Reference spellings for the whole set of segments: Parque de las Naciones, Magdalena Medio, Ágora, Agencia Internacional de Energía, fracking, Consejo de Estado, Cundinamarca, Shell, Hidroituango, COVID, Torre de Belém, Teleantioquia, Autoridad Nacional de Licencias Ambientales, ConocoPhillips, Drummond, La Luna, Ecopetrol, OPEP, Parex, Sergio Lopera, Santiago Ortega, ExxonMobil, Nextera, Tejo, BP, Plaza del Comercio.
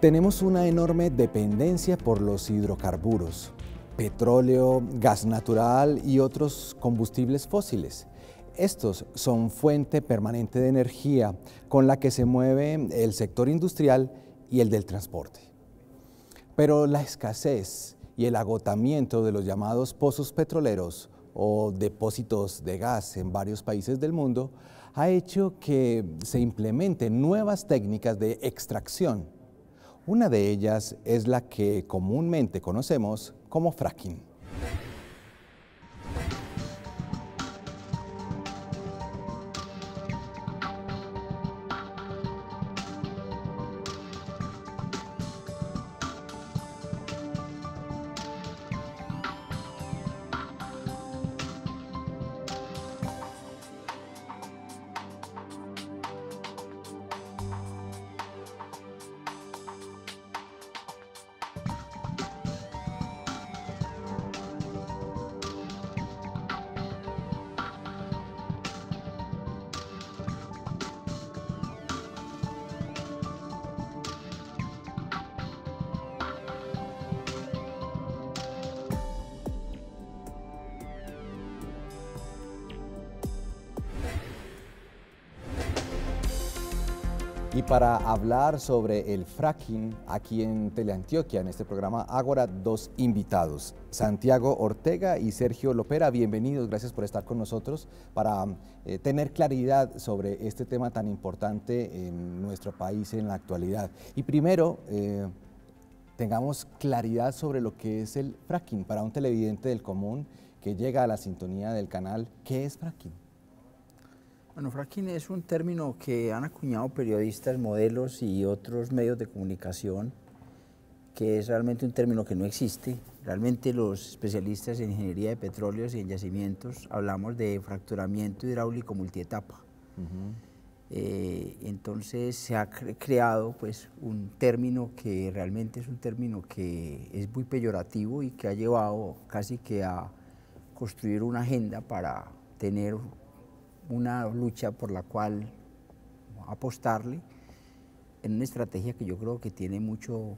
Tenemos una enorme dependencia por los hidrocarburos, petróleo, gas natural y otros combustibles fósiles. Estos son fuente permanente de energía con la que se mueve el sector industrial y el del transporte. Pero la escasez y el agotamiento de los llamados pozos petroleros o depósitos de gas en varios países del mundo ha hecho que se implementen nuevas técnicas de extracción. Una de ellas es la que comúnmente conocemos como fracking. Y para hablar sobre el fracking aquí en Teleantioquia, en este programa Ágora, dos invitados, Santiago Ortega y Sergio Lopera. Bienvenidos, gracias por estar con nosotros para tener claridad sobre este tema tan importante en nuestro país en la actualidad. Y primero, tengamos claridad sobre lo que es el fracking. Para un televidente del común que llega a la sintonía del canal, ¿qué es fracking? Bueno, fracking es un término que han acuñado periodistas, modelos y otros medios de comunicación, que es realmente un término que no existe. Realmente los especialistas en ingeniería de petróleos y en yacimientos hablamos de fracturamiento hidráulico multietapa. Entonces se ha creado pues, un término que realmente es un término que es muy peyorativo y que ha llevado casi que a construir una agenda para tener una lucha por la cual apostarle en una estrategia que yo creo que tiene mucho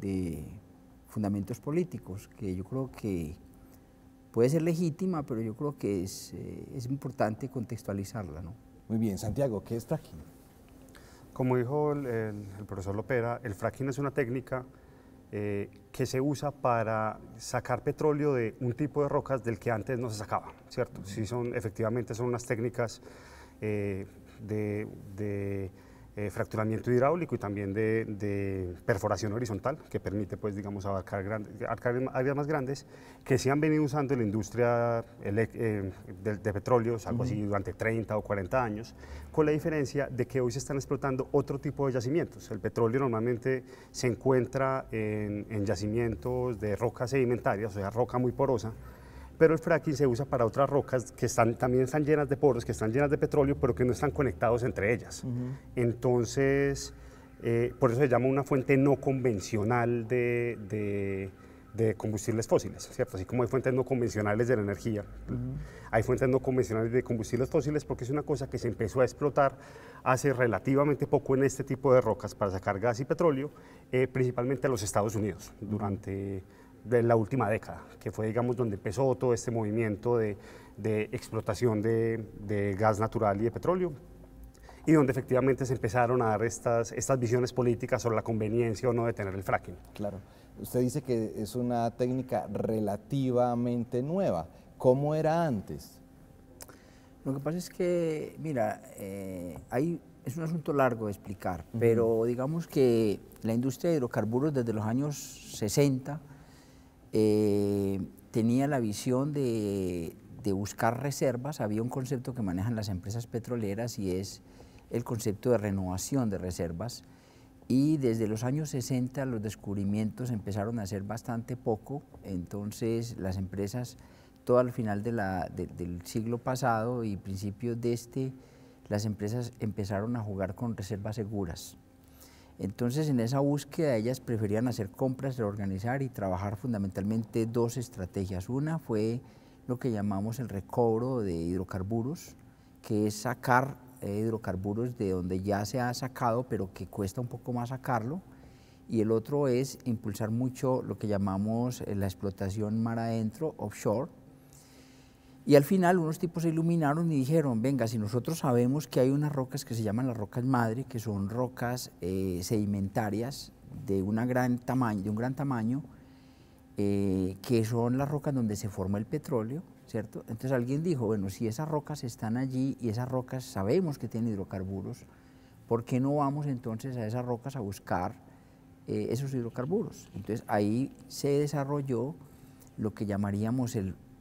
de fundamentos políticos, que yo creo que puede ser legítima, pero yo creo que es importante contextualizarla, ¿no? Muy bien, Santiago, ¿qué es fracking? Como dijo el profesor Lopera, el fracking es una técnica que se usa para sacar petróleo de un tipo de rocas del que antes no se sacaba, ¿cierto? Sí, efectivamente son unas técnicas de fracturamiento hidráulico y también de perforación horizontal, que permite, pues, digamos, abarcar áreas más grandes, que se han venido usando en la industria de petróleos, algo así, durante 30 o 40 años, con la diferencia de que hoy se están explotando otro tipo de yacimientos. El petróleo normalmente se encuentra en yacimientos de rocas sedimentarias, o sea, roca muy porosa, pero el fracking se usa para otras rocas que también están llenas de poros, que están llenas de petróleo, pero que no están conectados entre ellas. Entonces, por eso se llama una fuente no convencional de combustibles fósiles, ¿cierto? Así como hay fuentes no convencionales de la energía, hay fuentes no convencionales de combustibles fósiles, porque es una cosa que se empezó a explotar hace relativamente poco en este tipo de rocas para sacar gas y petróleo, principalmente a los Estados Unidos, durante de la última década, que fue, digamos, donde empezó todo este movimiento de explotación de gas natural y de petróleo, y donde efectivamente se empezaron a dar estas visiones políticas sobre la conveniencia o no de tener el fracking. Claro. Usted dice que es una técnica relativamente nueva. ¿Cómo era antes? Lo que pasa es que, mira, es un asunto largo de explicar, pero digamos que la industria de hidrocarburos desde los años 60 tenía la visión de buscar reservas. Había un concepto que manejan las empresas petroleras y es el concepto de renovación de reservas, y desde los años 60 los descubrimientos empezaron a ser bastante poco. Entonces las empresas, todo al final del siglo pasado y principios de este, las empresas empezaron a jugar con reservas seguras. Entonces, en esa búsqueda, ellas preferían hacer compras, reorganizar y trabajar fundamentalmente dos estrategias. Una fue lo que llamamos el recobro de hidrocarburos, que es sacar hidrocarburos de donde ya se ha sacado, pero que cuesta un poco más sacarlo, y el otro es impulsar mucho lo que llamamos la explotación mar adentro, offshore. Y al final unos tipos se iluminaron y dijeron, venga, si nosotros sabemos que hay unas rocas que se llaman las rocas madre, que son rocas sedimentarias de, un gran tamaño, que son las rocas donde se forma el petróleo, ¿cierto? Entonces alguien dijo, bueno, si esas rocas están allí y esas rocas sabemos que tienen hidrocarburos, ¿por qué no vamos entonces a esas rocas a buscar esos hidrocarburos? Entonces ahí se desarrolló lo que llamaríamos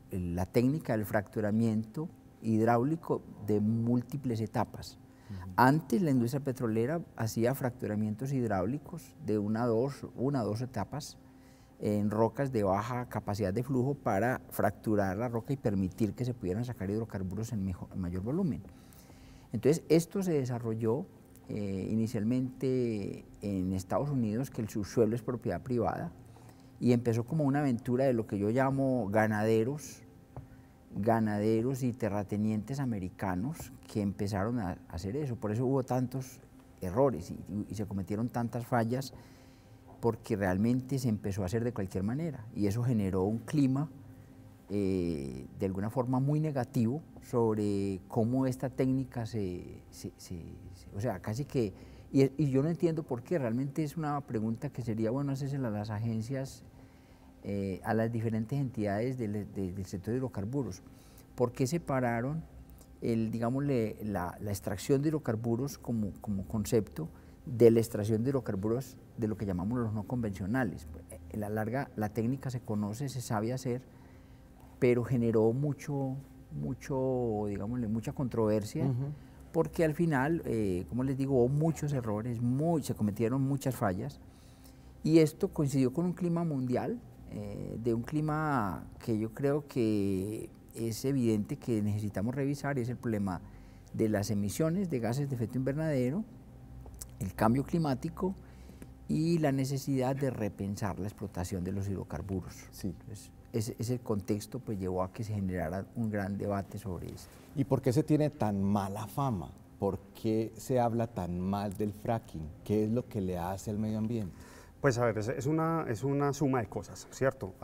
la técnica del fracturamiento hidráulico de múltiples etapas. Uh-huh. Antes la industria petrolera hacía fracturamientos hidráulicos de una a dos etapas en rocas de baja capacidad de flujo para fracturar la roca y permitir que se pudieran sacar hidrocarburos en mayor volumen. Entonces esto se desarrolló inicialmente en Estados Unidos, que el subsuelo es propiedad privada, y empezó como una aventura de lo que yo llamo ganaderos y terratenientes americanos que empezaron a hacer eso. Por eso hubo tantos errores y se cometieron tantas fallas, porque realmente se empezó a hacer de cualquier manera, y eso generó un clima de alguna forma muy negativo sobre cómo esta técnica o sea, casi que... Y yo no entiendo por qué, realmente es una pregunta que sería bueno hacérsela a las agencias, a las diferentes entidades del sector de hidrocarburos. ¿Por qué separaron la extracción de hidrocarburos como concepto de la extracción de hidrocarburos de lo que llamamos los no convencionales? En la larga la técnica se conoce, se sabe hacer, pero generó mucha controversia, uh-huh, porque al final, como les digo, hubo muchos errores, se cometieron muchas fallas, y esto coincidió con un clima mundial, de un clima que yo creo que es evidente que necesitamos revisar, y es el problema de las emisiones de gases de efecto invernadero, el cambio climático y la necesidad de repensar la explotación de los hidrocarburos. Sí. Entonces, ese contexto pues llevó a que se generara un gran debate sobre esto. ¿Y por qué se tiene tan mala fama? ¿Por qué se habla tan mal del fracking? ¿Qué es lo que le hace al medio ambiente? Pues a ver, es una suma de cosas, ¿cierto?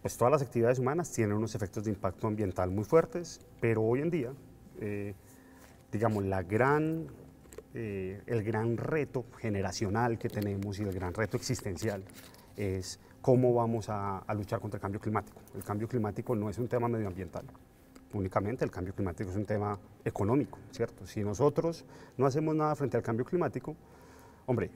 Pues todas las actividades humanas tienen unos efectos de impacto ambiental muy fuertes, pero hoy en día, digamos, el gran reto generacional que tenemos y el gran reto existencial es cómo vamos a luchar contra el cambio climático. El cambio climático no es un tema medioambiental únicamente, el cambio climático es un tema económico, ¿cierto? Si nosotros no hacemos nada frente al cambio climático, hombre,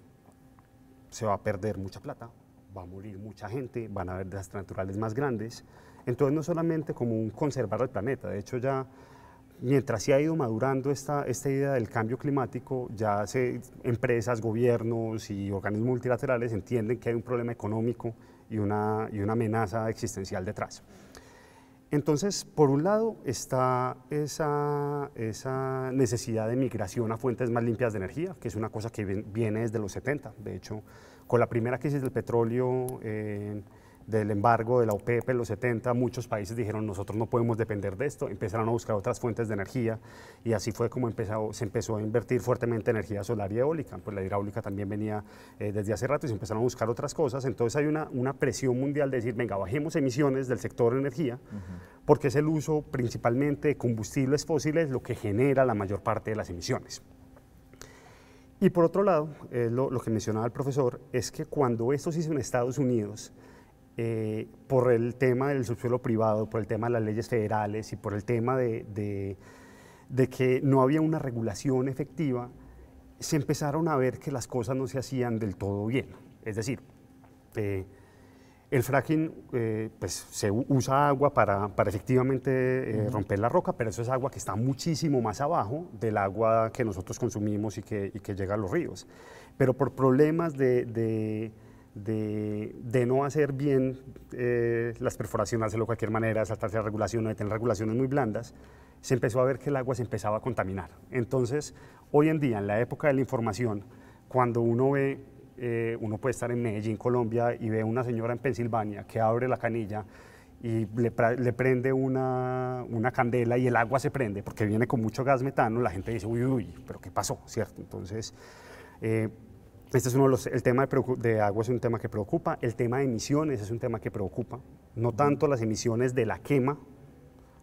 se va a perder mucha plata, va a morir mucha gente, van a haber desastres naturales más grandes. Entonces no solamente como un conservar el planeta, de hecho ya... Mientras se ha ido madurando esta idea del cambio climático, ya empresas, gobiernos y organismos multilaterales entienden que hay un problema económico y una amenaza existencial detrás. Entonces, por un lado está esa necesidad de migración a fuentes más limpias de energía, que es una cosa que viene desde los 70. De hecho, con la primera crisis del petróleo, del embargo de la OPEP en los 70, muchos países dijeron nosotros no podemos depender de esto, empezaron a buscar otras fuentes de energía, y así fue como se empezó a invertir fuertemente en energía solar y eólica. Pues la hidráulica también venía desde hace rato y se empezaron a buscar otras cosas. Entonces hay una presión mundial de decir, venga, bajemos emisiones del sector energía, uh-huh, porque es el uso principalmente de combustibles fósiles lo que genera la mayor parte de las emisiones. Y por otro lado, lo que mencionaba el profesor, es que cuando esto se hizo en Estados Unidos, por el tema del subsuelo privado, por el tema de las leyes federales y por el tema de que no había una regulación efectiva, se empezaron a ver que las cosas no se hacían del todo bien. Es decir, el fracking, pues se usa agua para efectivamente romper la roca, pero eso es agua que está muchísimo más abajo del agua que nosotros consumimos y que llega a los ríos. Pero por problemas de no hacer bien las perforaciones, hacerlo de cualquier manera, saltarse la regulación, de tener regulaciones muy blandas, se empezó a ver que el agua se empezaba a contaminar. Entonces, hoy en día, en la época de la información, cuando uno ve, uno puede estar en Medellín, Colombia, y ve una señora en Pensilvania que abre la canilla y le prende una candela y el agua se prende porque viene con mucho gas metano, la gente dice, uy, uy, pero ¿qué pasó? ¿Cierto? Entonces, Este es uno de los, el tema de agua es un tema que preocupa, el tema de emisiones es un tema que preocupa, no tanto las emisiones de la quema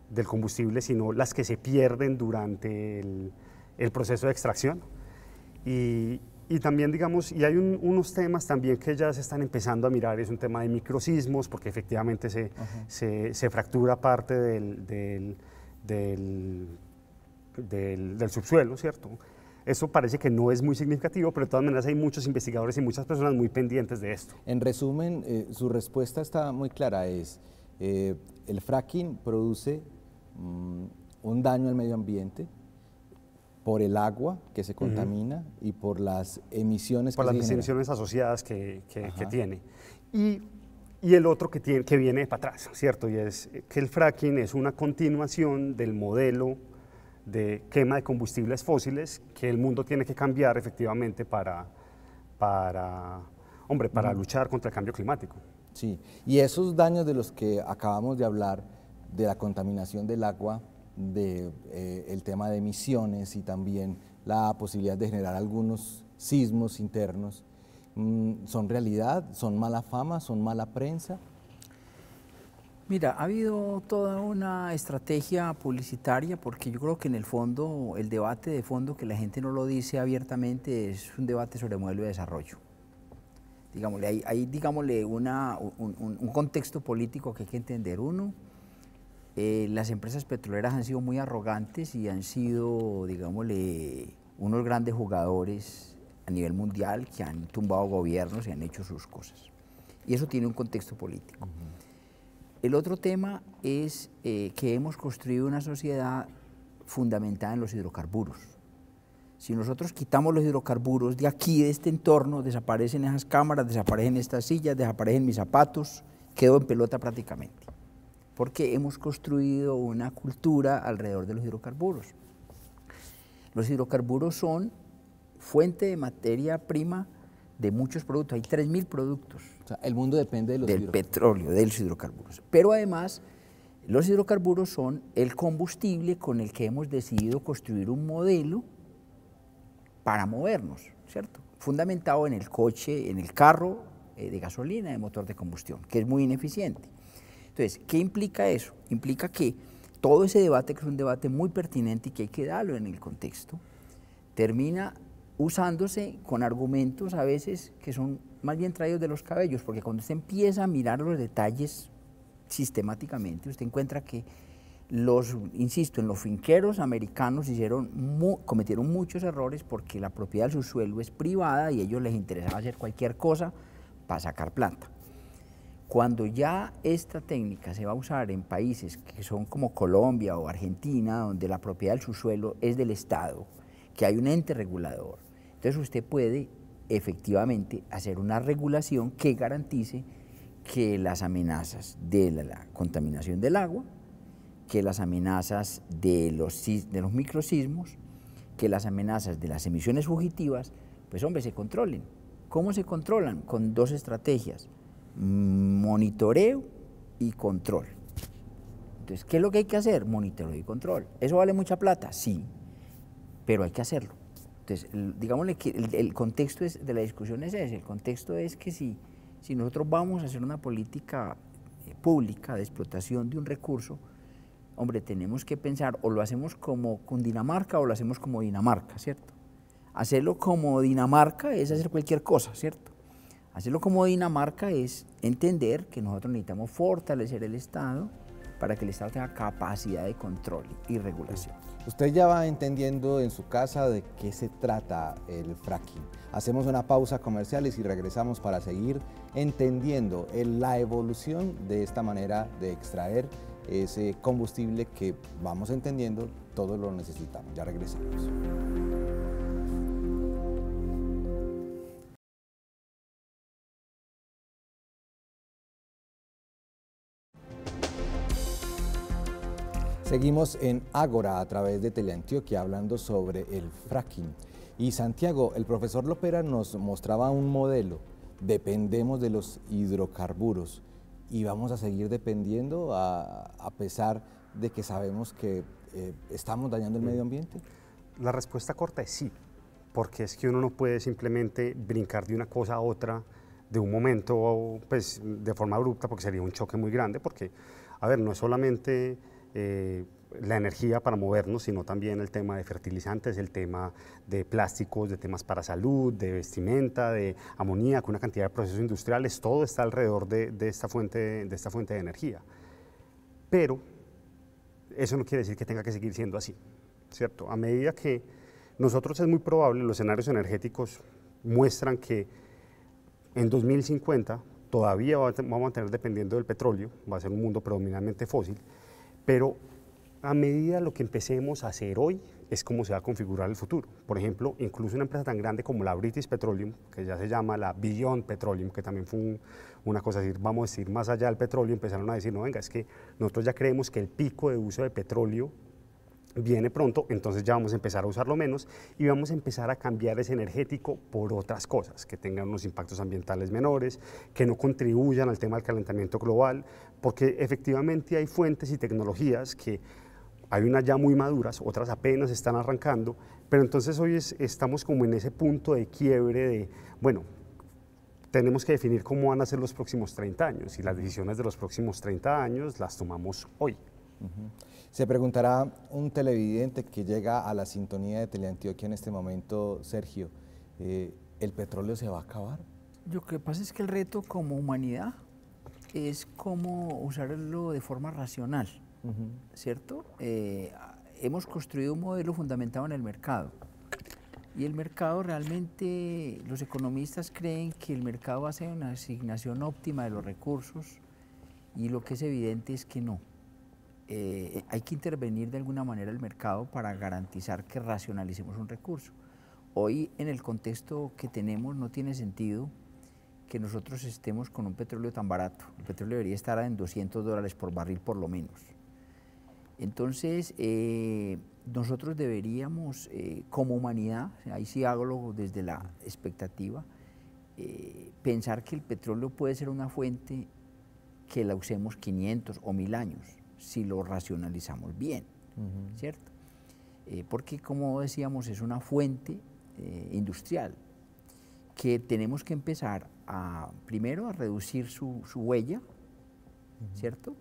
del combustible, sino las que se pierden durante el proceso de extracción. Y también, digamos, y hay unos temas también que ya se están empezando a mirar, es un tema de microsismos, porque efectivamente se fractura parte del subsuelo, ¿cierto? Eso parece que no es muy significativo, pero de todas maneras hay muchos investigadores y muchas personas muy pendientes de esto. En resumen, su respuesta está muy clara, es el fracking produce un daño al medio ambiente por el agua que se contamina y por las emisiones asociadas que tiene. Y el otro que viene para atrás, ¿cierto? Y es que el fracking es una continuación del modelo de quema de combustibles fósiles que el mundo tiene que cambiar efectivamente para luchar contra el cambio climático. Sí, y esos daños de los que acabamos de hablar, de la contaminación del agua, del tema de emisiones y también la posibilidad de generar algunos sismos internos, ¿son realidad? ¿Son mala fama? ¿Son mala prensa? Mira, ha habido toda una estrategia publicitaria, porque yo creo que en el fondo, el debate de fondo que la gente no lo dice abiertamente, es un debate sobre modelo de desarrollo. Digámosle, hay digámosle un contexto político que hay que entender. Uno, las empresas petroleras han sido muy arrogantes y han sido, digámosle, unos grandes jugadores a nivel mundial que han tumbado gobiernos y han hecho sus cosas. Y eso tiene un contexto político. El otro tema es que hemos construido una sociedad fundamentada en los hidrocarburos. Si nosotros quitamos los hidrocarburos de aquí, de este entorno, desaparecen esas cámaras, desaparecen estas sillas, desaparecen mis zapatos, quedo en pelota prácticamente. Porque hemos construido una cultura alrededor de los hidrocarburos. Los hidrocarburos son fuente de materia prima de muchos productos, hay 3.000 productos. O sea, el mundo depende de los hidrocarburos. Petróleo, de los hidrocarburos. Pero además, los hidrocarburos son el combustible con el que hemos decidido construir un modelo para movernos, ¿cierto? Fundamentado en el coche, en el carro de gasolina, de motor de combustión, que es muy ineficiente. Entonces, ¿qué implica eso? Implica que todo ese debate, que es un debate muy pertinente y que hay que darlo en el contexto, termina usándose con argumentos a veces que son más bien traídos de los cabellos, porque cuando usted empieza a mirar los detalles sistemáticamente, usted encuentra que los, insisto, en los finqueros americanos cometieron muchos errores, porque la propiedad del subsuelo es privada y a ellos les interesaba hacer cualquier cosa para sacar plata. Cuando ya esta técnica se va a usar en países que son como Colombia o Argentina, donde la propiedad del subsuelo es del Estado, que hay un ente regulador, entonces usted puede efectivamente hacer una regulación que garantice que las amenazas de la contaminación del agua, que las amenazas de los microsismos, que las amenazas de las emisiones fugitivas, pues hombre, se controlen. ¿Cómo se controlan? Con dos estrategias: monitoreo y control. Entonces, ¿qué es lo que hay que hacer? Monitoreo y control. ¿Eso vale mucha plata? Sí, pero hay que hacerlo. Entonces, digámosle que el contexto de la discusión es ese, el contexto es que si nosotros vamos a hacer una política pública de explotación de un recurso, hombre, tenemos que pensar, o lo hacemos como Cundinamarca o lo hacemos como Dinamarca, ¿cierto? Hacerlo como Dinamarca es hacer cualquier cosa, ¿cierto? Hacerlo como Dinamarca es entender que nosotros necesitamos fortalecer el Estado para que el Estado tenga capacidad de control y regulación. Usted ya va entendiendo en su casa de qué se trata el fracking. Hacemos una pausa comercial y regresamos para seguir entendiendo la evolución de esta manera de extraer ese combustible que vamos entendiendo, todos lo necesitamos. Ya regresamos. Seguimos en Ágora a través de Teleantioquia hablando sobre el fracking. Y Santiago, el profesor Lopera nos mostraba un modelo: dependemos de los hidrocarburos y vamos a seguir dependiendo a pesar de que sabemos que estamos dañando el medio ambiente. La respuesta corta es sí, porque es que uno no puede simplemente brincar de una cosa a otra de un momento, pues, de forma abrupta, porque sería un choque muy grande, porque, a ver, no es solamente la energía para movernos, sino también el tema de fertilizantes, el tema de plásticos, de temas para salud, de vestimenta, de amoníaco, una cantidad de procesos industriales, todo está alrededor de esta fuente de energía. Pero eso no quiere decir que tenga que seguir siendo así, ¿cierto? A medida que nosotros, es muy probable, los escenarios energéticos muestran que en 2050 todavía vamos a tener, dependiendo del petróleo, va a ser un mundo predominantemente fósil, pero a medida lo que empecemos a hacer hoy es cómo se va a configurar el futuro. Por ejemplo, incluso una empresa tan grande como la British Petroleum, que ya se llama la Beyond Petroleum, que también fue una cosa, decir, vamos a ir más allá del petróleo, empezaron a decir, no, venga, es que nosotros ya creemos que el pico de uso de petróleo viene pronto, entonces ya vamos a empezar a usarlo menos y vamos a empezar a cambiar ese energético por otras cosas, que tengan unos impactos ambientales menores, que no contribuyan al tema del calentamiento global, porque efectivamente hay fuentes y tecnologías que hay unas ya muy maduras, otras apenas están arrancando, pero entonces hoy estamos como en ese punto de quiebre de, bueno, tenemos que definir cómo van a ser los próximos 30 años y las decisiones de los próximos 30 años las tomamos hoy. Se preguntará un televidente que llega a la sintonía de Teleantioquia en este momento, Sergio, ¿el petróleo se va a acabar? Lo que pasa es que el reto como humanidad es cómo usarlo de forma racional, ¿cierto? Hemos construido un modelo fundamentado en el mercado y el mercado realmente, los economistas creen que el mercado hace una asignación óptima de los recursos y lo que es evidente es que no. Hay que intervenir de alguna manera el mercado para garantizar que racionalicemos un recurso. Hoy, en el contexto que tenemos, no tiene sentido que nosotros estemos con un petróleo tan barato. El petróleo debería estar en $200 por barril por lo menos. Entonces, nosotros deberíamos, como humanidad, ahí sí hablo desde la expectativa, pensar que el petróleo puede ser una fuente que la usemos 500 o 1000 años. Si lo racionalizamos bien, ¿cierto? Porque, como decíamos, es una fuente industrial que tenemos que empezar a, primero, a reducir su huella, ¿cierto?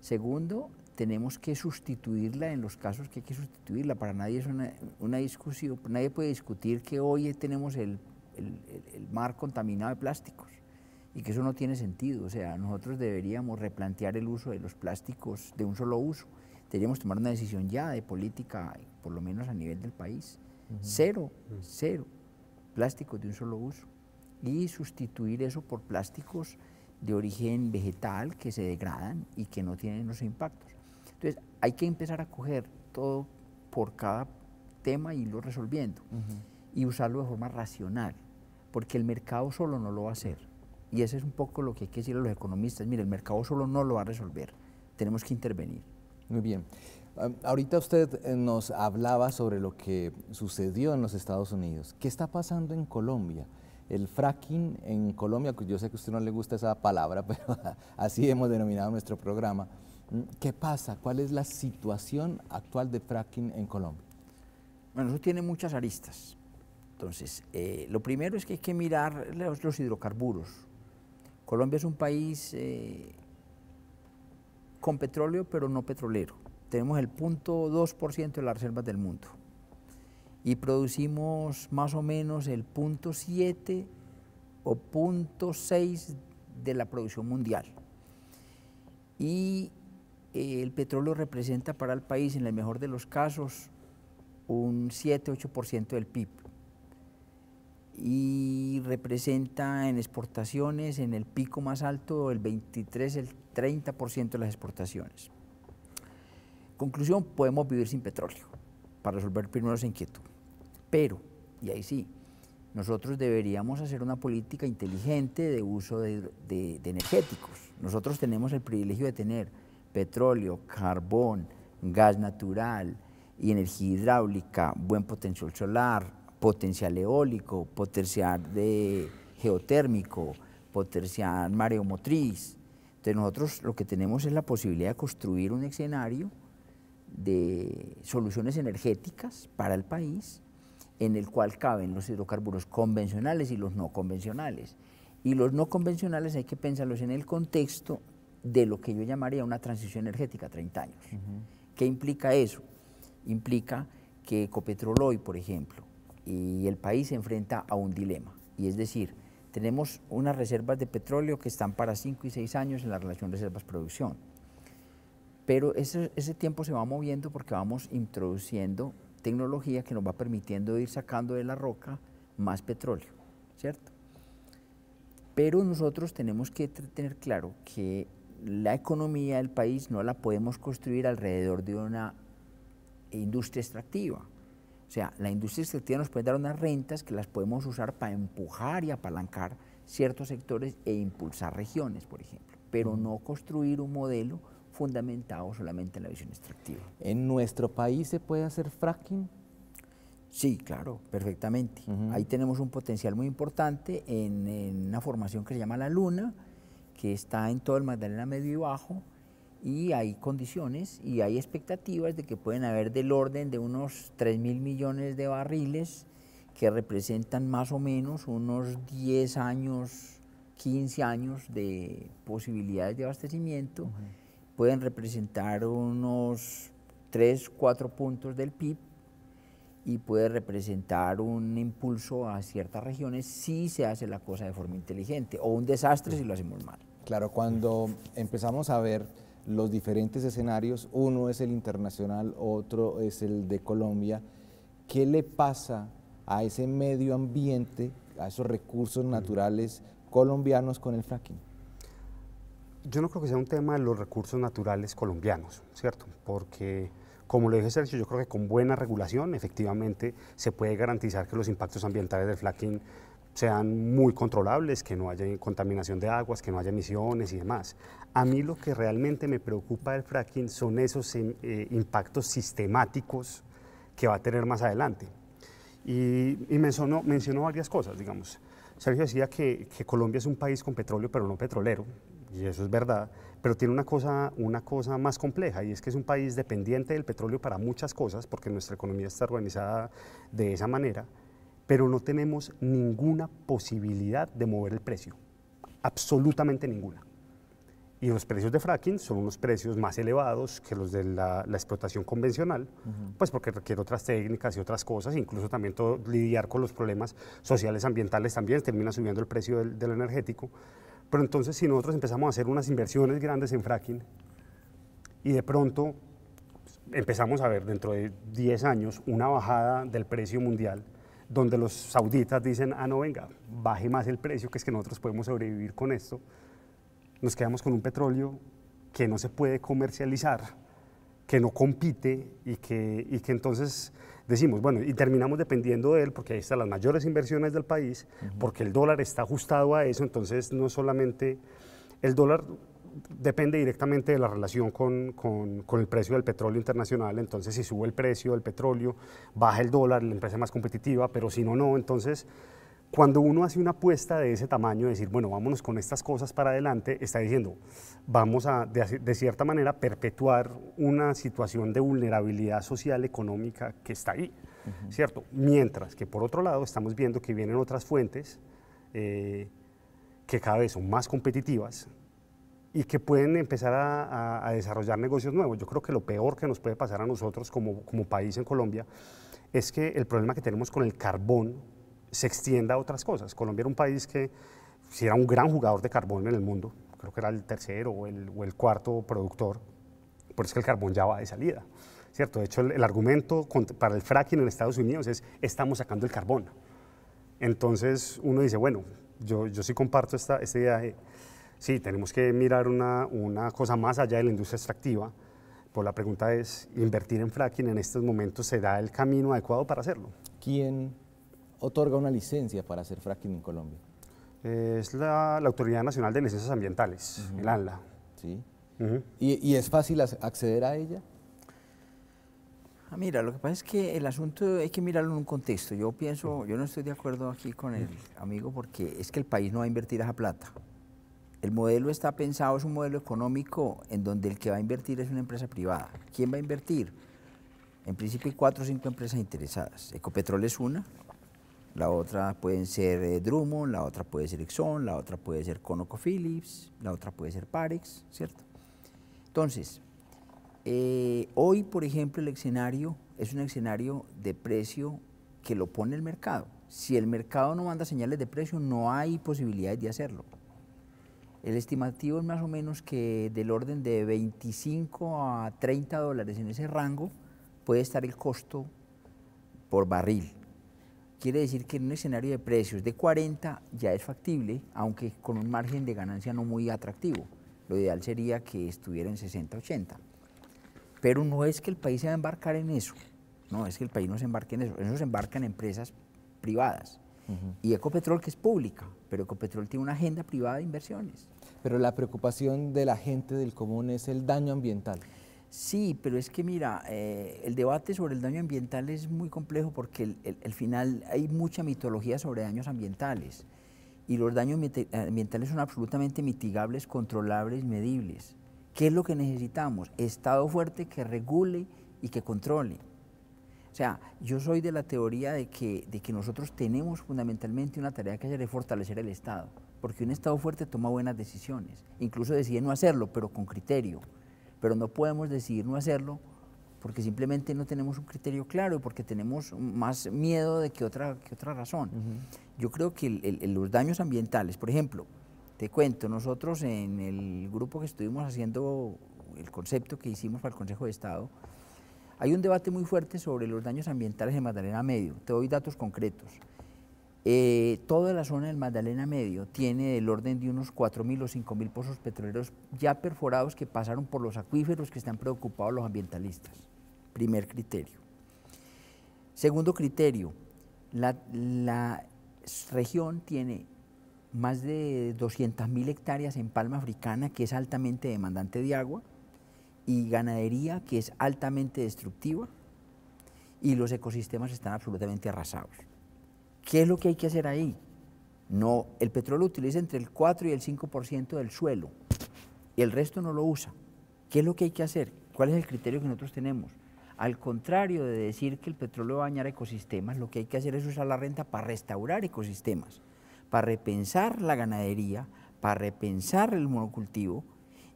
Segundo, tenemos que sustituirla en los casos que hay que sustituirla. Para nadie es una discusión, nadie puede discutir que hoy tenemos el mar contaminado de plásticos. Y que eso no tiene sentido, o sea, nosotros deberíamos replantear el uso de los plásticos de un solo uso, deberíamos tomar una decisión ya de política, por lo menos a nivel del país, cero plásticos de un solo uso y sustituir eso por plásticos de origen vegetal que se degradan y que no tienen los impactos. Entonces, hay que empezar a coger todo por cada tema y irlo resolviendo y usarlo de forma racional, porque el mercado solo no lo va a hacer. Y eso es un poco lo que hay que decir a los economistas. Mire, el mercado solo no lo va a resolver, tenemos que intervenir. Muy bien. Ahorita usted nos hablaba sobre lo que sucedió en los Estados Unidos. ¿Qué está pasando en Colombia? El fracking en Colombia, yo sé que a usted no le gusta esa palabra, pero así hemos denominado nuestro programa. ¿Qué pasa? ¿Cuál es la situación actual de fracking en Colombia? Bueno, eso tiene muchas aristas. Entonces, lo primero es que hay que mirar los hidrocarburos. Colombia es un país con petróleo, pero no petrolero. Tenemos el 0.2% de las reservas del mundo y producimos más o menos el 0.7 o 0.6 de la producción mundial. Y el petróleo representa para el país, en el mejor de los casos, un 7-8% del PIB. Y representa en exportaciones, en el pico más alto, el 23, el 30% de las exportaciones. Conclusión, podemos vivir sin petróleo, para resolver primero esa inquietud. Pero, y ahí sí, nosotros deberíamos hacer una política inteligente de uso de energéticos. Nosotros tenemos el privilegio de tener petróleo, carbón, gas natural y energía hidráulica, buen potencial solar, potencial eólico, potencial de geotérmico, potencial mareomotriz. Entonces nosotros lo que tenemos es la posibilidad de construir un escenario de soluciones energéticas para el país en el cual caben los hidrocarburos convencionales y los no convencionales. Y los no convencionales hay que pensarlos en el contexto de lo que yo llamaría una transición energética, 30 años. ¿Qué implica eso? Implica que Ecopetrol hoy, por ejemplo, y el país se enfrenta a un dilema, y es decir, tenemos unas reservas de petróleo que están para 5 y 6 años en la relación reservas-producción, pero ese tiempo se va moviendo porque vamos introduciendo tecnología que nos va permitiendo ir sacando de la roca más petróleo, ¿cierto? Pero nosotros tenemos que tener claro que la economía del país no la podemos construir alrededor de una industria extractiva. O sea, la industria extractiva nos puede dar unas rentas que las podemos usar para empujar y apalancar ciertos sectores e impulsar regiones, por ejemplo, pero no construir un modelo fundamentado solamente en la visión extractiva. ¿En nuestro país se puede hacer fracking? Sí, claro, perfectamente. Ahí tenemos un potencial muy importante en una formación que se llama La Luna, que está en todo el Magdalena Medio y Bajo, y hay condiciones y hay expectativas de que pueden haber del orden de unos 3.000 millones de barriles que representan más o menos unos 10 años, 15 años de posibilidades de abastecimiento. Pueden representar unos 3, 4 puntos del PIB y puede representar un impulso a ciertas regiones si se hace la cosa de forma inteligente, o un desastre si lo hacemos mal. Claro, cuando empezamos a ver los diferentes escenarios, uno es el internacional, otro es el de Colombia, ¿qué le pasa a ese medio ambiente, a esos recursos naturales colombianos con el fracking? Yo no creo que sea un tema de los recursos naturales colombianos, ¿cierto? Porque, como lo dije Sergio, yo creo que con buena regulación efectivamente se puede garantizar que los impactos ambientales del fracking sean muy controlables, que no haya contaminación de aguas, que no haya emisiones y demás. A mí lo que realmente me preocupa del fracking son esos impactos sistemáticos que va a tener más adelante. Y mencionó varias cosas, digamos. Sergio decía que Colombia es un país con petróleo, pero no petrolero, y eso es verdad, pero tiene una cosa más compleja, y es que es un país dependiente del petróleo para muchas cosas, porque nuestra economía está organizada de esa manera, pero no tenemos ninguna posibilidad de mover el precio, absolutamente ninguna. Y los precios de fracking son unos precios más elevados que los de la explotación convencional, pues porque requiere otras técnicas y otras cosas, incluso también lidiar con los problemas sociales, ambientales también, termina subiendo el precio del energético. Pero entonces, si nosotros empezamos a hacer unas inversiones grandes en fracking y de pronto empezamos a ver dentro de 10 años una bajada del precio mundial, donde los sauditas dicen, ah, no, venga, baje más el precio, que es que nosotros podemos sobrevivir con esto, nos quedamos con un petróleo que no se puede comercializar, que no compite y que entonces decimos, bueno, y terminamos dependiendo de él porque ahí están las mayores inversiones del país, porque el dólar está ajustado a eso, entonces no solamente el dólar depende directamente de la relación con el precio del petróleo internacional, entonces si sube el precio del petróleo, baja el dólar, la empresa es más competitiva, pero si no, no, entonces cuando uno hace una apuesta de ese tamaño, decir, bueno, vámonos con estas cosas para adelante, está diciendo, vamos a, de cierta manera, perpetuar una situación de vulnerabilidad social, económica, que está ahí, ¿cierto? Mientras que, por otro lado, estamos viendo que vienen otras fuentes que cada vez son más competitivas y que pueden empezar a desarrollar negocios nuevos. Yo creo que lo peor que nos puede pasar a nosotros como país en Colombia es que el problema que tenemos con el carbón se extienda a otras cosas. Colombia era un país que si era un gran jugador de carbón en el mundo, creo que era el tercero o el cuarto productor, pero es que el carbón ya va de salida, ¿cierto? De hecho, el argumento para el fracking en Estados Unidos es, estamos sacando el carbón. Entonces uno dice, bueno, yo sí comparto esta idea de, sí, tenemos que mirar una cosa más allá de la industria extractiva, pero la pregunta es, ¿invertir en fracking en estos momentos será el camino adecuado para hacerlo? ¿Quién otorga una licencia para hacer fracking en Colombia? Es la Autoridad Nacional de Licencias Ambientales, el ANLA. ¿Sí? ¿Y es fácil acceder a ella? Ah, mira, lo que pasa es que el asunto hay que mirarlo en un contexto. Yo pienso, yo no estoy de acuerdo aquí con el amigo, porque es que el país no va a invertir esa plata. El modelo está pensado, es un modelo económico en donde el que va a invertir es una empresa privada. ¿Quién va a invertir? En principio hay 4 o 5 empresas interesadas. Ecopetrol es una, la otra pueden ser Drummond, la otra puede ser Exxon, la otra puede ser ConocoPhillips, la otra puede ser Parex, ¿cierto? Entonces, hoy, por ejemplo, el escenario es un escenario de precio que lo pone el mercado. Si el mercado no manda señales de precio, no hay posibilidades de hacerlo. El estimativo es más o menos que del orden de 25 a 30 dólares en ese rango puede estar el costo por barril. Quiere decir que en un escenario de precios de 40 ya es factible, aunque con un margen de ganancia no muy atractivo. Lo ideal sería que estuviera en 60, 80. Pero no es que el país se va a embarcar en eso. No, es que el país no se embarque en eso. Eso se embarca en empresas privadas. Y Ecopetrol, que es pública, pero Ecopetrol tiene una agenda privada de inversiones. Pero la preocupación de la gente del común es el daño ambiental. Sí, pero es que mira, el debate sobre el daño ambiental es muy complejo porque al final hay mucha mitología sobre daños ambientales y los daños ambientales son absolutamente mitigables, controlables, medibles. ¿Qué es lo que necesitamos? Estado fuerte que regule y que controle. O sea, yo soy de la teoría de que nosotros tenemos fundamentalmente una tarea que hacer es fortalecer el Estado, porque un Estado fuerte toma buenas decisiones, incluso decide no hacerlo, pero con criterio, pero no podemos decidir no hacerlo porque simplemente no tenemos un criterio claro, porque tenemos más miedo de que otra razón. Yo creo que los daños ambientales, por ejemplo, te cuento, nosotros en el grupo que estuvimos haciendo el concepto que hicimos para el Consejo de Estado, hay un debate muy fuerte sobre los daños ambientales en Magdalena Medio. Te doy datos concretos. Toda la zona del Magdalena Medio tiene del orden de unos 4.000 o 5.000 pozos petroleros ya perforados que pasaron por los acuíferos que están preocupados los ambientalistas. Primer criterio. Segundo criterio, la región tiene más de 200.000 hectáreas en palma africana, que es altamente demandante de agua, y ganadería, que es altamente destructiva, y los ecosistemas están absolutamente arrasados. ¿Qué es lo que hay que hacer ahí? No, el petróleo utiliza entre el 4 y el 5% del suelo, y el resto no lo usa. ¿Qué es lo que hay que hacer? ¿Cuál es el criterio que nosotros tenemos? Al contrario de decir que el petróleo va a dañar ecosistemas, lo que hay que hacer es usar la renta para restaurar ecosistemas, para repensar la ganadería, para repensar el monocultivo,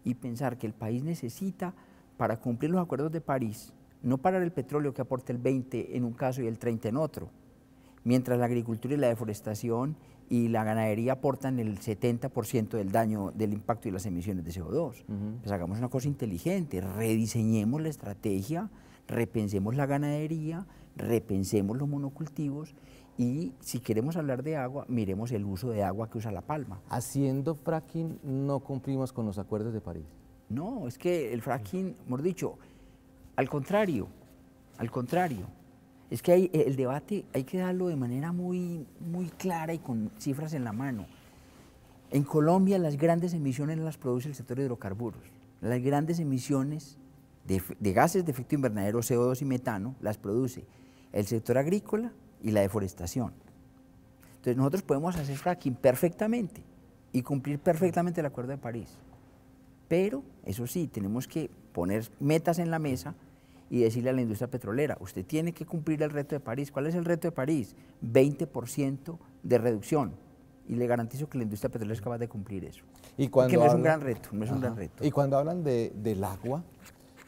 y pensar que el país necesita, para cumplir los acuerdos de París, no parar el petróleo que aporta el 20 en un caso y el 30 en otro, mientras la agricultura y la deforestación y la ganadería aportan el 70% del daño, del impacto y las emisiones de CO2. Pues hagamos una cosa inteligente, rediseñemos la estrategia, repensemos la ganadería, repensemos los monocultivos y si queremos hablar de agua, miremos el uso de agua que usa la palma. Haciendo fracking no cumplimos con los acuerdos de París. No, es que el fracking, hemos dicho, al contrario, es que el debate hay que darlo de manera muy clara y con cifras en la mano. En Colombia las grandes emisiones las produce el sector de hidrocarburos, las grandes emisiones de gases de efecto invernadero, CO2 y metano, las produce el sector agrícola y la deforestación. Entonces nosotros podemos hacer fracking perfectamente y cumplir perfectamente el Acuerdo de París, pero eso sí, tenemos que poner metas en la mesa y decirle a la industria petrolera, usted tiene que cumplir el reto de París. ¿Cuál es el reto de París? 20% de reducción, y le garantizo que la industria petrolera es capaz de cumplir eso, y cuando que no es un gran reto, no es un gran reto. Y cuando hablan del agua,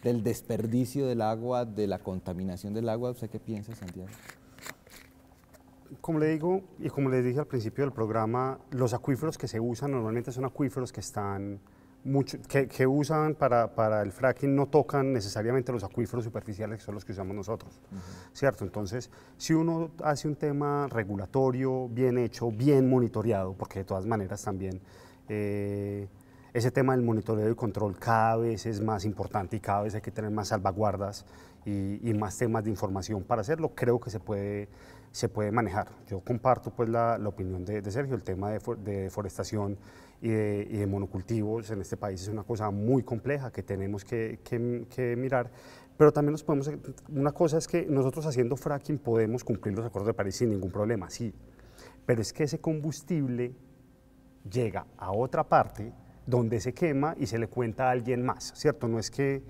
del desperdicio del agua, de la contaminación del agua, ¿usted qué piensa, Santiago? Como le digo y como les dije al principio del programa, los acuíferos que se usan normalmente son acuíferos que están que usan para el fracking, no tocan necesariamente los acuíferos superficiales que son los que usamos nosotros, ¿cierto? Entonces, si uno hace un tema regulatorio bien hecho, bien monitoreado, porque de todas maneras también ese tema del monitoreo y control cada vez es más importante y cada vez hay que tener más salvaguardas y más temas de información para hacerlo, creo que se puede manejar. Yo comparto pues la opinión de Sergio, el tema de deforestación y de monocultivos en este país es una cosa muy compleja que tenemos que mirar, pero también nos podemos, una cosa es que nosotros haciendo fracking podemos cumplir los acuerdos de París sin ningún problema, sí, pero es que ese combustible llega a otra parte donde se quema y se le cuenta a alguien más, ¿cierto? No es que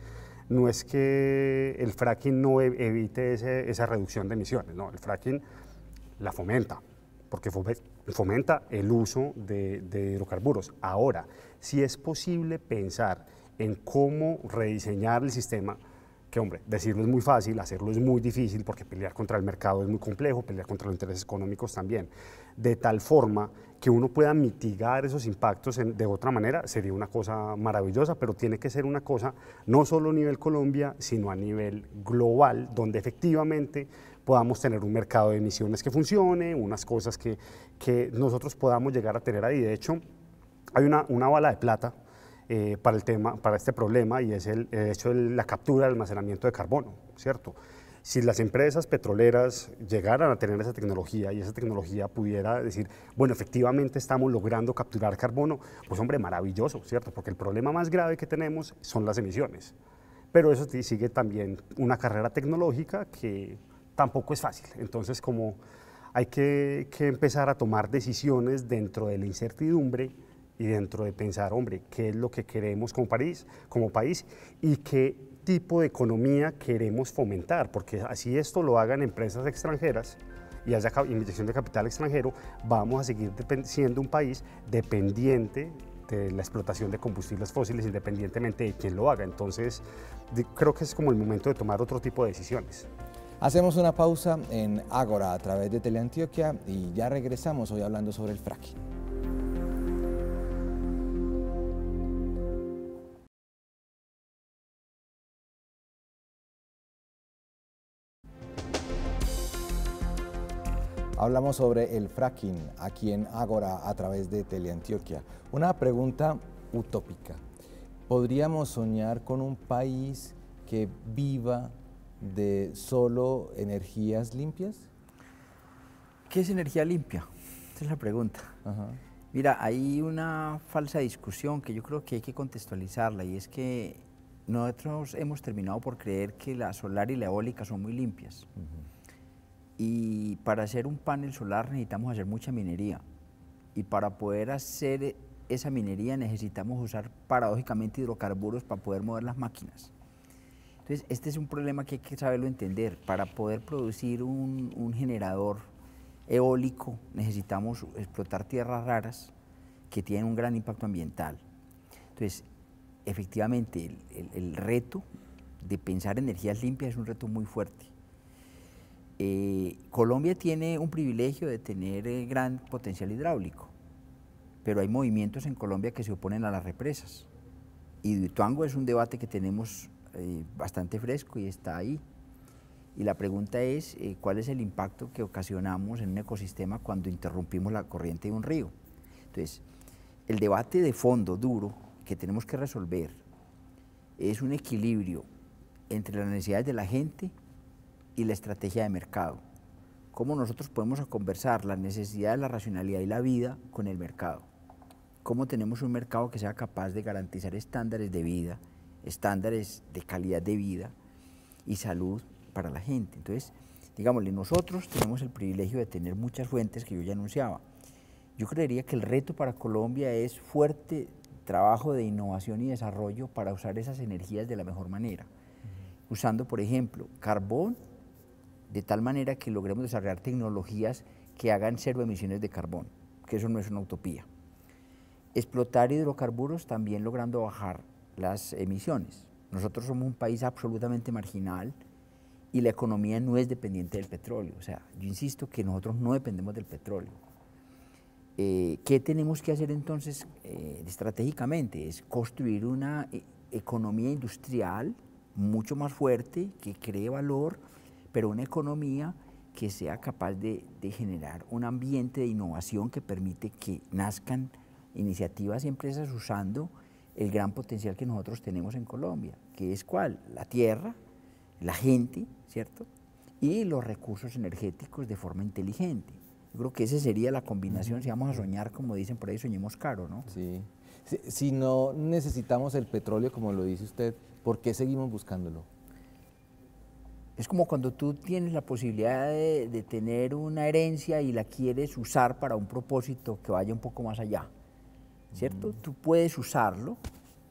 no es que el fracking no evite esa reducción de emisiones, no, el fracking la fomenta, porque fomenta el uso de hidrocarburos. Ahora, si es posible pensar en cómo rediseñar el sistema, que hombre, decirlo es muy fácil, hacerlo es muy difícil, porque pelear contra el mercado es muy complejo, pelear contra los intereses económicos también, de tal forma que uno pueda mitigar esos impactos de otra manera, sería una cosa maravillosa, pero tiene que ser una cosa no solo a nivel Colombia, sino a nivel global, donde efectivamente podamos tener un mercado de emisiones que funcione, unas cosas que nosotros podamos llegar a tener ahí. De hecho, hay una bala de plata para este problema, y es el hecho de la captura y almacenamiento de carbono, ¿cierto? Si las empresas petroleras llegaran a tener esa tecnología y esa tecnología pudiera decir, bueno, efectivamente estamos logrando capturar carbono, pues hombre, maravilloso, ¿cierto? Porque el problema más grave que tenemos son las emisiones. Pero eso sigue también una carrera tecnológica que tampoco es fácil. Entonces, como hay que empezar a tomar decisiones dentro de la incertidumbre y dentro de pensar, hombre, qué es lo que queremos como país y qué tipo de economía queremos fomentar, porque así esto lo hagan empresas extranjeras y haya inyección de capital extranjero, vamos a seguir siendo un país dependiente de la explotación de combustibles fósiles, independientemente de quién lo haga. Entonces, creo que es como el momento de tomar otro tipo de decisiones. Hacemos una pausa en Ágora a través de Teleantioquia y ya regresamos hoy hablando sobre el fracking. Hablamos sobre el fracking aquí en Ágora a través de Teleantioquia. Una pregunta utópica. ¿Podríamos soñar con un país que viva de solo energías limpias? ¿Qué es energía limpia? Esa es la pregunta. Ajá. Mira, hay una falsa discusión que yo creo que hay que contextualizarla, y es que nosotros hemos terminado por creer que la solar y la eólica son muy limpias. Uh-huh. Y para hacer un panel solar necesitamos hacer mucha minería, y para poder hacer esa minería necesitamos usar paradójicamente hidrocarburos para poder mover las máquinas. Entonces este es un problema que hay que saberlo entender. Para poder producir un generador eólico necesitamos explotar tierras raras que tienen un gran impacto ambiental. Entonces efectivamente el reto de pensar energías limpias es un reto muy fuerte. Colombia tiene un privilegio de tener gran potencial hidráulico, pero hay movimientos en Colombia que se oponen a las represas. Hidroituango es un debate que tenemos bastante fresco y está ahí. Y la pregunta es, ¿cuál es el impacto que ocasionamos en un ecosistema cuando interrumpimos la corriente de un río? Entonces, el debate de fondo duro que tenemos que resolver es un equilibrio entre las necesidades de la gente y la estrategia de mercado. ¿Cómo nosotros podemos conversar la necesidad de la racionalidad y la vida con el mercado? ¿Cómo tenemos un mercado que sea capaz de garantizar estándares de vida, estándares de calidad de vida y salud para la gente? Entonces, digámosle, nosotros tenemos el privilegio de tener muchas fuentes que yo ya anunciaba. Yo creería que el reto para Colombia es fuerte trabajo de innovación y desarrollo para usar esas energías de la mejor manera, usando, por ejemplo, carbón, de tal manera que logremos desarrollar tecnologías que hagan cero emisiones de carbón, que eso no es una utopía. Explotar hidrocarburos también logrando bajar las emisiones. Nosotros somos un país absolutamente marginal y la economía no es dependiente del petróleo. O sea, yo insisto que nosotros no dependemos del petróleo. ¿Qué tenemos que hacer entonces estratégicamente? Es construir una economía industrial mucho más fuerte, que cree valor, pero una economía que sea capaz de generar un ambiente de innovación que permite que nazcan iniciativas y empresas usando el gran potencial que nosotros tenemos en Colombia, que es ¿cuál? La tierra, la gente, ¿cierto? Y los recursos energéticos de forma inteligente. Yo creo que esa sería la combinación. Si vamos a soñar, como dicen por ahí, soñemos caro, ¿no? Sí. Si no necesitamos el petróleo, como lo dice usted, ¿por qué seguimos buscándolo? Es como cuando tú tienes la posibilidad de tener una herencia y la quieres usar para un propósito que vaya un poco más allá, ¿cierto? Tú puedes usarlo,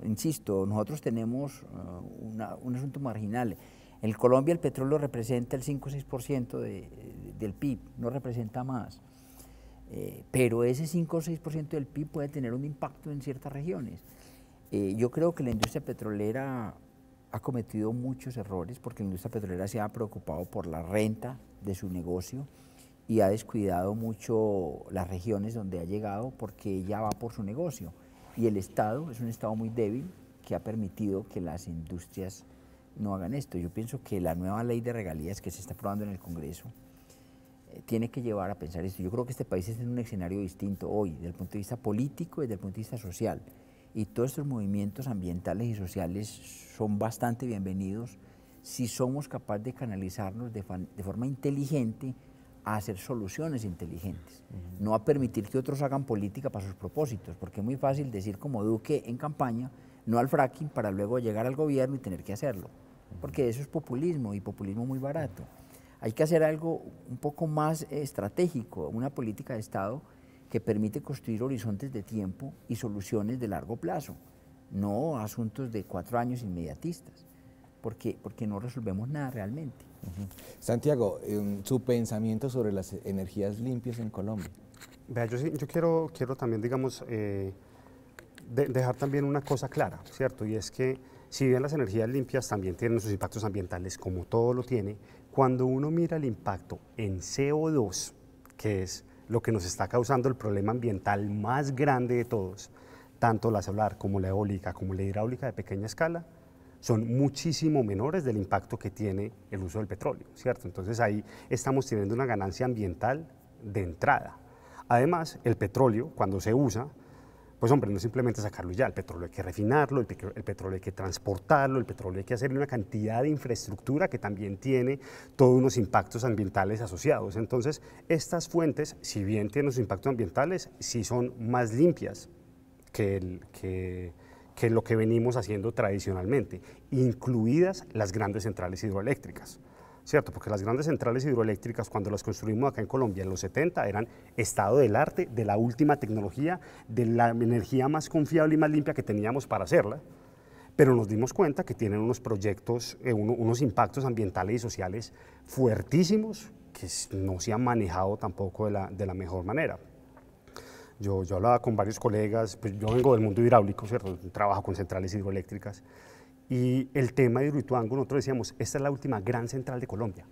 Insisto, nosotros tenemos un asunto marginal. En Colombia el petróleo representa el 5 o 6% del PIB, no representa más. Pero ese 5 o 6% del PIB puede tener un impacto en ciertas regiones. Yo creo que la industria petrolera ha cometido muchos errores porque la industria petrolera se ha preocupado por la renta de su negocio y ha descuidado mucho las regiones donde ha llegado porque ella va por su negocio. Y el Estado es un Estado muy débil que ha permitido que las industrias no hagan esto. Yo pienso que la nueva ley de regalías que se está aprobando en el Congreso tiene que llevar a pensar esto. Yo creo que este país está en un escenario distinto hoy, desde el punto de vista político y desde el punto de vista social. Y todos estos movimientos ambientales y sociales son bastante bienvenidos si somos capaces de canalizarnos de forma inteligente a hacer soluciones inteligentes, no a permitir que otros hagan política para sus propósitos, porque es muy fácil decir como Duque en campaña, no al fracking, para luego llegar al gobierno y tener que hacerlo, porque eso es populismo y populismo muy barato. Hay que hacer algo un poco más estratégico, una política de Estado que permite construir horizontes de tiempo y soluciones de largo plazo, no asuntos de 4 años inmediatistas, porque no resolvemos nada realmente. Santiago, su pensamiento sobre las energías limpias en Colombia. Vea, yo quiero también, digamos, dejar también una cosa clara, ¿cierto? Y es que si bien las energías limpias también tienen sus impactos ambientales, como todo lo tiene, cuando uno mira el impacto en CO2, que es lo que nos está causando el problema ambiental más grande de todos, tanto la solar como la eólica, como la hidráulica de pequeña escala, son muchísimo menores del impacto que tiene el uso del petróleo, ¿cierto? Entonces ahí estamos teniendo una ganancia ambiental de entrada. Además, el petróleo, cuando se usa, pues hombre, no simplemente sacarlo ya, el petróleo hay que refinarlo, el petróleo hay que transportarlo, el petróleo hay que hacer una cantidad de infraestructura que también tiene todos unos impactos ambientales asociados. Entonces, estas fuentes, si bien tienen sus impactos ambientales, sí son más limpias que lo que venimos haciendo tradicionalmente, incluidas las grandes centrales hidroeléctricas, ¿cierto? Porque las grandes centrales hidroeléctricas, cuando las construimos acá en Colombia en los 70, eran estado del arte, de la última tecnología, de la energía más confiable y más limpia que teníamos para hacerla, pero nos dimos cuenta que tienen unos proyectos, unos impactos ambientales y sociales fuertísimos que no se han manejado tampoco de la mejor manera. Yo hablaba con varios colegas, pues yo vengo del mundo hidráulico, ¿cierto? Trabajo con centrales hidroeléctricas y el tema de Hidroituango, nosotros decíamos, esta es la última gran central de Colombia,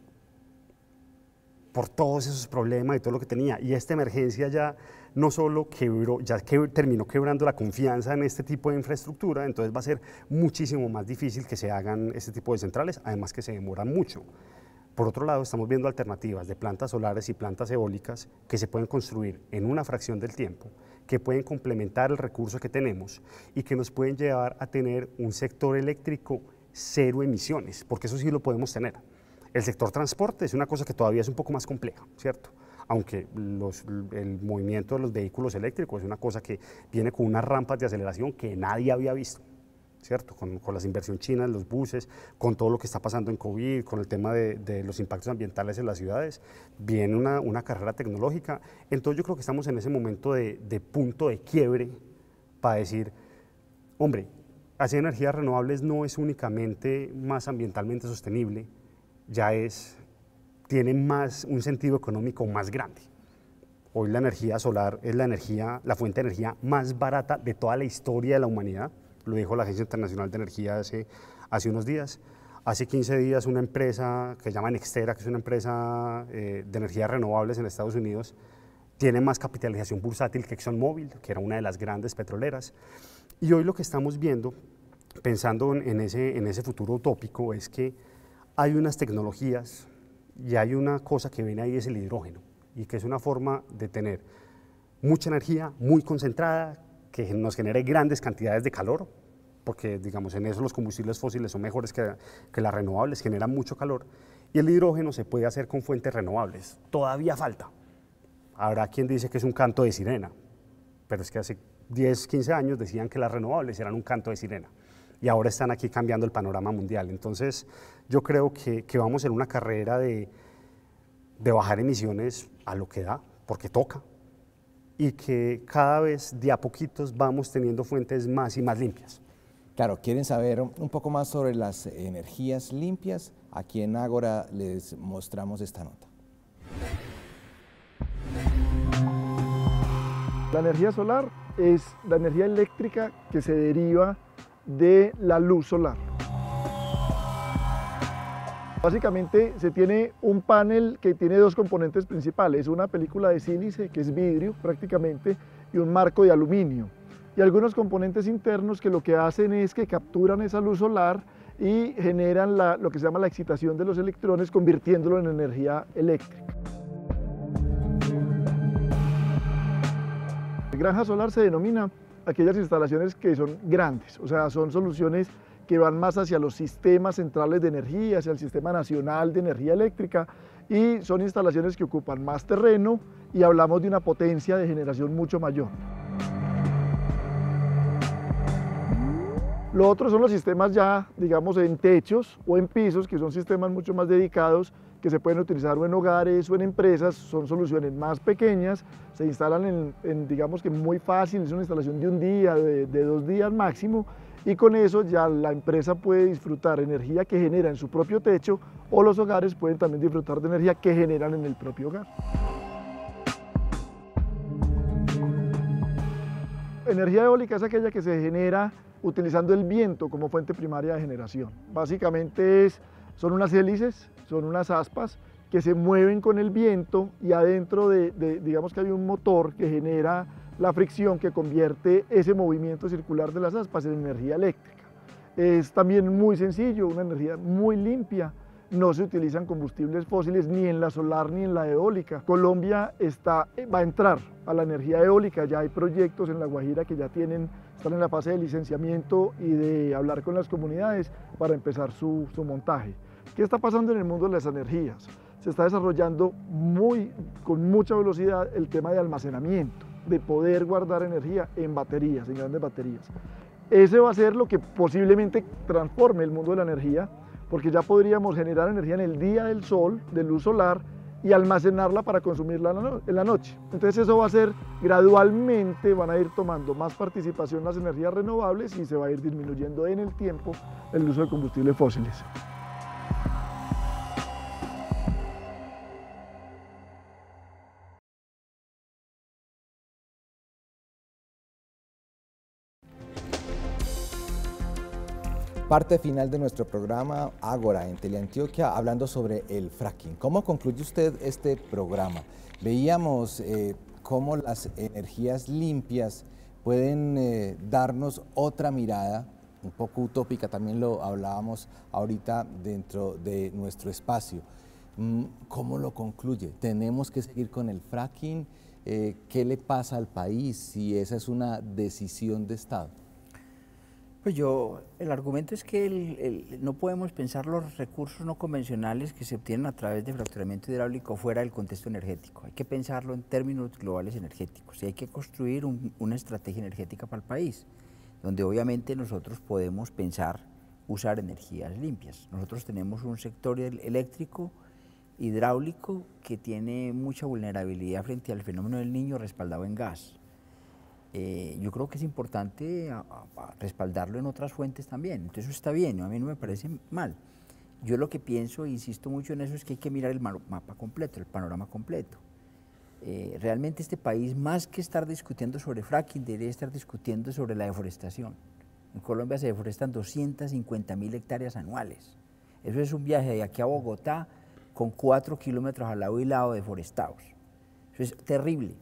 por todos esos problemas y todo lo que tenía, y esta emergencia ya no solo quebró, ya que terminó quebrando la confianza en este tipo de infraestructura, entonces va a ser muchísimo más difícil que se hagan este tipo de centrales, además que se demoran mucho. Por otro lado, estamos viendo alternativas de plantas solares y plantas eólicas que se pueden construir en una fracción del tiempo, que pueden complementar el recurso que tenemos y que nos pueden llevar a tener un sector eléctrico cero emisiones, porque eso sí lo podemos tener. El sector transporte es una cosa que todavía es un poco más compleja, ¿cierto? Aunque el movimiento de los vehículos eléctricos es una cosa que viene con unas rampas de aceleración que nadie había visto, ¿cierto? Con las inversiones chinas, los buses, con todo lo que está pasando en COVID, con el tema de los impactos ambientales en las ciudades, viene una carrera tecnológica. Entonces yo creo que estamos en ese momento de punto de quiebre para decir, hombre, hacer energías renovables no es únicamente más ambientalmente sostenible, ya tiene más un sentido económico más grande. Hoy la energía solar es la fuente de energía más barata de toda la historia de la humanidad. Lo dijo la Agencia Internacional de Energía hace unos días. Hace 15 días una empresa que se llama Nextera, que es una empresa de energías renovables en Estados Unidos, tiene más capitalización bursátil que ExxonMobil, que era una de las grandes petroleras. Y hoy lo que estamos viendo, pensando en ese futuro utópico, es que hay unas tecnologías y hay una cosa que viene ahí, es el hidrógeno, y que es una forma de tener mucha energía, muy concentrada, que nos genere grandes cantidades de calor, porque digamos en eso los combustibles fósiles son mejores que las renovables, generan mucho calor, y el hidrógeno se puede hacer con fuentes renovables. Todavía falta. Habrá quien dice que es un canto de sirena, pero es que hace 10, 15 años decían que las renovables eran un canto de sirena, y ahora están aquí cambiando el panorama mundial. Entonces yo creo que vamos en una carrera de bajar emisiones a lo que da, porque toca, y que cada vez de a poquitos vamos teniendo fuentes más y más limpias. Claro, quieren saber un poco más sobre las energías limpias. Aquí en Ágora les mostramos esta nota. La energía solar es la energía eléctrica que se deriva de la luz solar. Básicamente se tiene un panel que tiene dos componentes principales, una película de sílice, que es vidrio prácticamente, y un marco de aluminio. Y algunos componentes internos que lo que hacen es que capturan esa luz solar y generan lo que se llama la excitación de los electrones, convirtiéndolo en energía eléctrica. La granja solar se denomina aquellas instalaciones que son grandes, o sea, son soluciones que van más hacia los sistemas centrales de energía, hacia el Sistema Nacional de Energía Eléctrica, y son instalaciones que ocupan más terreno y hablamos de una potencia de generación mucho mayor. Lo otro son los sistemas ya, digamos, en techos o en pisos, que son sistemas mucho más dedicados, que se pueden utilizar o en hogares o en empresas, son soluciones más pequeñas, se instalan digamos que muy fácil, es una instalación de un día, de 2 días máximo, y con eso ya la empresa puede disfrutar energía que genera en su propio techo, o los hogares pueden también disfrutar de energía que generan en el propio hogar. Energía eólica es aquella que se genera utilizando el viento como fuente primaria de generación. Básicamente son unas hélices, son unas aspas que se mueven con el viento y adentro digamos que hay un motor que genera la fricción que convierte ese movimiento circular de las aspas en energía eléctrica. Es también muy sencillo, una energía muy limpia, no se utilizan combustibles fósiles ni en la solar ni en la eólica. Colombia va a entrar a la energía eólica, ya hay proyectos en La Guajira que ya están en la fase de licenciamiento y de hablar con las comunidades para empezar su montaje. ¿Qué está pasando en el mundo de las energías? Se está desarrollando con mucha velocidad el tema de almacenamiento, de poder guardar energía en baterías, en grandes baterías. Ese va a ser lo que posiblemente transforme el mundo de la energía, porque ya podríamos generar energía en el día del sol, de luz solar, y almacenarla para consumirla en la noche. Entonces eso va a ser gradualmente, van a ir tomando más participación las energías renovables y se va a ir disminuyendo en el tiempo el uso de combustibles fósiles. Parte final de nuestro programa Ágora en Teleantioquia, hablando sobre el fracking. ¿Cómo concluye usted este programa? Veíamos cómo las energías limpias pueden darnos otra mirada, un poco utópica, también lo hablábamos ahorita dentro de nuestro espacio. ¿Cómo lo concluye? ¿Tenemos que seguir con el fracking? ¿Qué le pasa al país si esa es una decisión de Estado? Pues el argumento es que no podemos pensar los recursos no convencionales que se obtienen a través de fracturamiento hidráulico fuera del contexto energético. Hay que pensarlo en términos globales energéticos y hay que construir una estrategia energética para el país, donde obviamente nosotros podemos pensar usar energías limpias. Nosotros tenemos un sector eléctrico, hidráulico, que tiene mucha vulnerabilidad frente al fenómeno del Niño respaldado en gas. Yo creo que es importante respaldarlo en otras fuentes también, entonces eso está bien, a mí no me parece mal. Yo lo que pienso, e insisto mucho en eso, es que hay que mirar el mapa completo, el panorama completo. Realmente este país, más que estar discutiendo sobre fracking, debería estar discutiendo sobre la deforestación. En Colombia se deforestan 250.000 hectáreas anuales. Eso es un viaje de aquí a Bogotá con 4 kilómetros al lado y lado deforestados. Eso es terrible.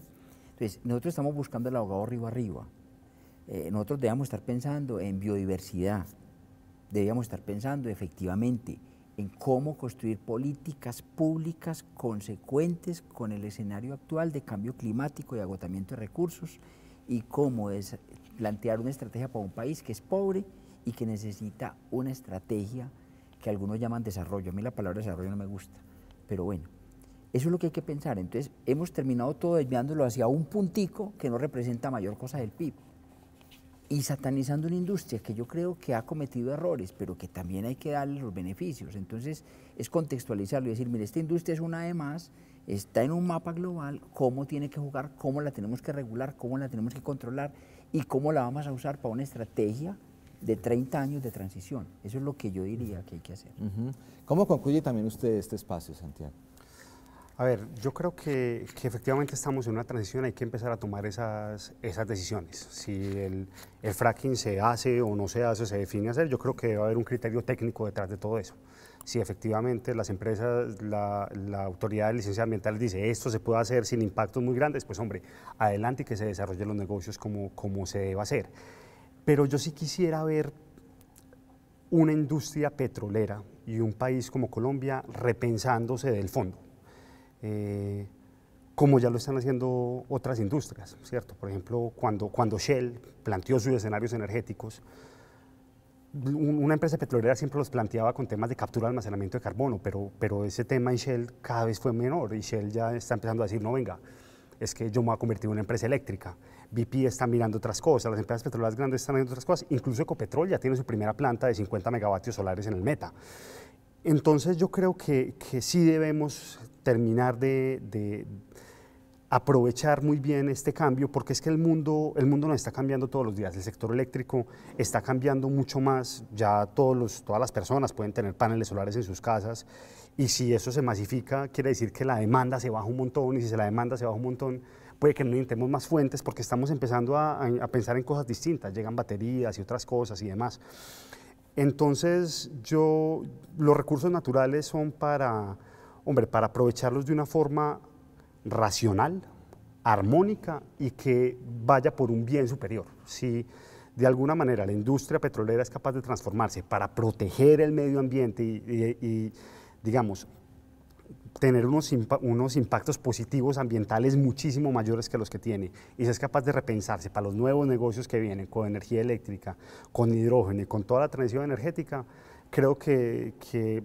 Entonces, nosotros estamos buscando el ahogado río arriba. Nosotros debemos estar pensando en biodiversidad, debemos estar pensando efectivamente en cómo construir políticas públicas consecuentes con el escenario actual de cambio climático y agotamiento de recursos y cómo plantear una estrategia para un país que es pobre y que necesita una estrategia que algunos llaman desarrollo. A mí la palabra desarrollo no me gusta, pero bueno. Eso es lo que hay que pensar. Entonces, hemos terminado todo desviándolo hacia un puntico que no representa mayor cosa del PIB y satanizando una industria que yo creo que ha cometido errores, pero que también hay que darle los beneficios. Entonces, es contextualizarlo y decir, mire, esta industria es una de más, está en un mapa global, cómo tiene que jugar, cómo la tenemos que regular, cómo la tenemos que controlar y cómo la vamos a usar para una estrategia de 30 años de transición. Eso es lo que yo diría que hay que hacer. ¿Cómo concluye también usted este espacio, Santiago? A ver, yo creo que efectivamente estamos en una transición, hay que empezar a tomar esas decisiones. Si el fracking se hace o no se hace, se define hacer, yo creo que debe haber un criterio técnico detrás de todo eso. Si efectivamente las empresas, la Autoridad de Licencias Ambientales dice esto se puede hacer sin impactos muy grandes, pues hombre, adelante y que se desarrollen los negocios como se debe hacer. Pero yo sí quisiera ver una industria petrolera y un país como Colombia repensándose del fondo. Como ya lo están haciendo otras industrias, ¿cierto? Por ejemplo, cuando Shell planteó sus escenarios energéticos, una empresa petrolera siempre los planteaba con temas de captura y almacenamiento de carbono, pero ese tema en Shell cada vez fue menor y Shell ya está empezando a decir, no, venga, es que yo me voy a convertir en una empresa eléctrica. BP está mirando otras cosas, las empresas petroleras grandes están mirando otras cosas, incluso Ecopetrol ya tiene su primera planta de 50 megavatios solares en el Meta. Entonces yo creo que sí debemos terminar de aprovechar muy bien este cambio, porque es que el mundo nos está cambiando todos los días, el sector eléctrico está cambiando mucho más, ya todas las personas pueden tener paneles solares en sus casas, y si eso se masifica quiere decir que la demanda se baja un montón, y si la demanda se baja un montón, puede que no necesitemos más fuentes, porque estamos empezando a pensar en cosas distintas, llegan baterías y otras cosas y demás. Entonces los recursos naturales son para aprovecharlos de una forma racional, armónica y que vaya por un bien superior. Si de alguna manera la industria petrolera es capaz de transformarse para proteger el medio ambiente y digamos, tener unos impactos positivos ambientales muchísimo mayores que los que tiene, y si es capaz de repensarse para los nuevos negocios que vienen con energía eléctrica, con hidrógeno y con toda la transición energética, creo que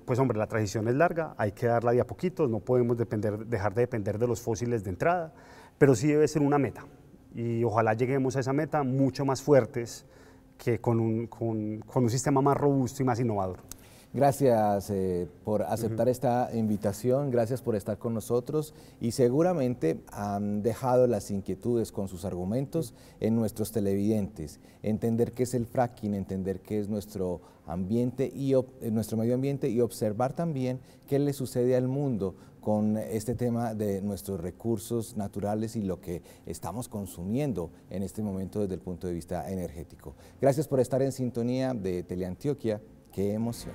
pues hombre, la transición es larga, hay que darla de a poquitos, no podemos dejar de depender de los fósiles de entrada, pero sí debe ser una meta, y ojalá lleguemos a esa meta mucho más fuertes, que con un sistema más robusto y más innovador. Gracias por aceptar esta invitación, gracias por estar con nosotros, y seguramente han dejado las inquietudes con sus argumentos en nuestros televidentes. Entender qué es el fracking, entender qué es nuestro ambiente y nuestro medio ambiente, y observar también qué le sucede al mundo con este tema de nuestros recursos naturales y lo que estamos consumiendo en este momento desde el punto de vista energético. Gracias por estar en sintonía de Teleantioquia. ¡Qué emoción!